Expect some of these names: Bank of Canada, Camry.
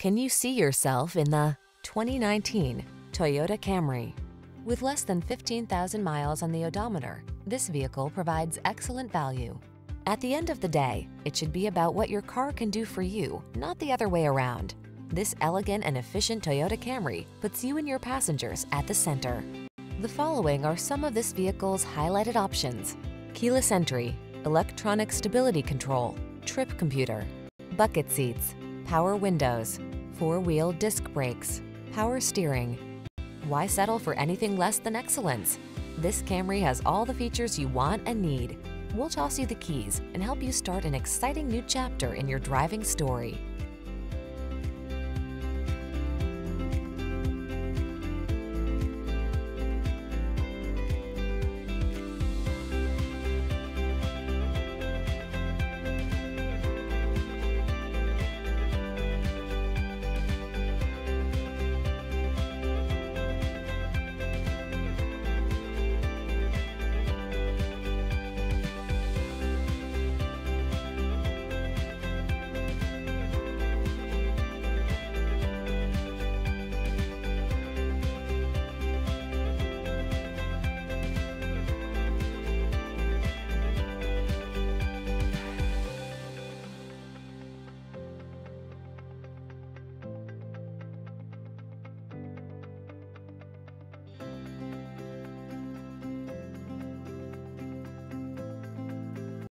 Can you see yourself in the 2019 Toyota Camry? With less than 15,000 miles on the odometer, this vehicle provides excellent value. At the end of the day, it should be about what your car can do for you, not the other way around. This elegant and efficient Toyota Camry puts you and your passengers at the center. The following are some of this vehicle's highlighted options: keyless entry, electronic stability control, trip computer, bucket seats, power windows, four-wheel disc brakes, power steering. Why settle for anything less than excellence? This Camry has all the features you want and need. We'll toss you the keys and help you start an exciting new chapter in your driving story.